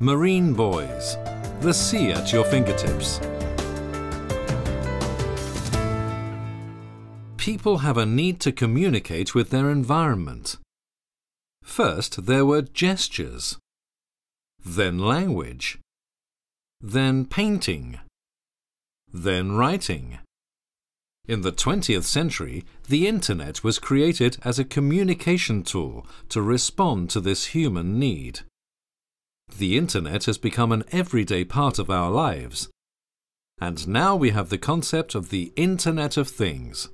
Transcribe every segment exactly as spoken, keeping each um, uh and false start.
Marine Buoys, the sea at your fingertips. People have a need to communicate with their environment. First, there were gestures, then language, then painting, then writing. In the twentieth century, the Internet was created as a communication tool to respond to this human need. The Internet has become an everyday part of our lives. And now we have the concept of the Internet of Things.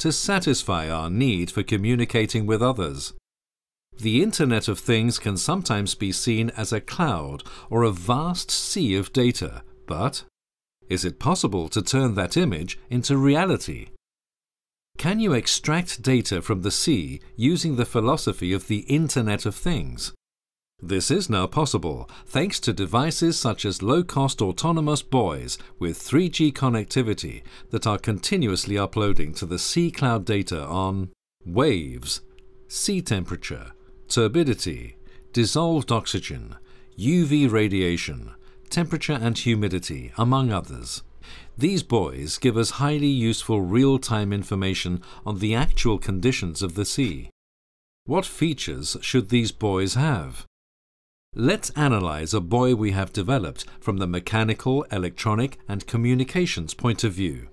To satisfy our need for communicating with others, the Internet of Things can sometimes be seen as a cloud or a vast sea of data, but is it possible to turn that image into reality? Can you extract data from the sea using the philosophy of the Internet of Things? This is now possible thanks to devices such as low-cost autonomous buoys with three G connectivity that are continuously uploading to the sea cloud data on waves, sea temperature, turbidity, dissolved oxygen, U V radiation, temperature and humidity, among others. These buoys give us highly useful real-time information on the actual conditions of the sea. What features should these buoys have? Let's analyze a buoy we have developed from the mechanical, electronic and communications point of view.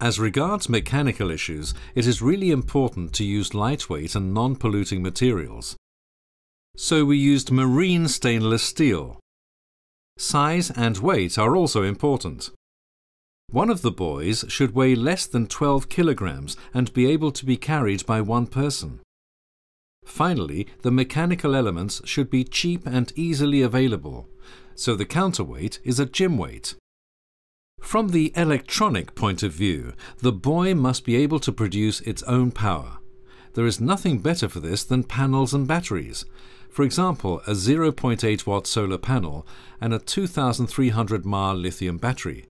As regards mechanical issues, it is really important to use lightweight and non-polluting materials. So we used marine stainless steel. Size and weight are also important. One of the buoys should weigh less than twelve kilograms and be able to be carried by one person. Finally, the mechanical elements should be cheap and easily available, so the counterweight is a gym weight. From the electronic point of view, the buoy must be able to produce its own power. There is nothing better for this than panels and batteries. For example, a zero point eight watt solar panel and a two thousand three hundred milliamp hour lithium battery.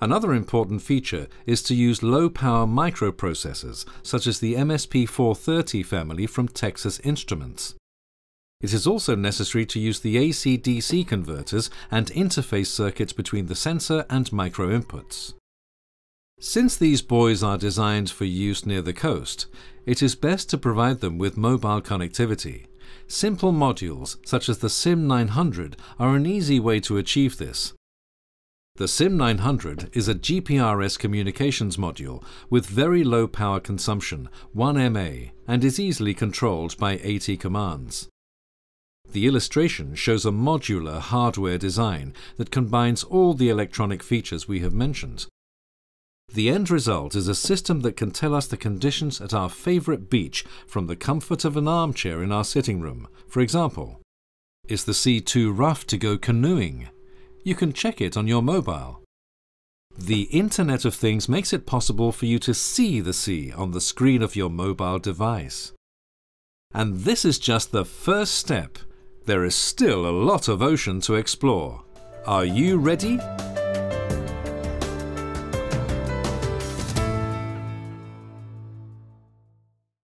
Another important feature is to use low-power microprocessors, such as the M S P four thirty family from Texas Instruments. It is also necessary to use the D C D C converters and interface circuits between the sensor and micro-inputs. Since these buoys are designed for use near the coast, it is best to provide them with mobile connectivity. Simple modules, such as the SIM nine hundred, are an easy way to achieve this. The SIM nine hundred is a G P R S communications module with very low power consumption, one milliamp hour, and is easily controlled by AT commands. The illustration shows a modular hardware design that combines all the electronic features we have mentioned. The end result is a system that can tell us the conditions at our favorite beach from the comfort of an armchair in our sitting room. For example, is the sea too rough to go canoeing? You can check it on your mobile. The Internet of Things makes it possible for you to see the sea on the screen of your mobile device. And this is just the first step. There is still a lot of ocean to explore. Are you ready?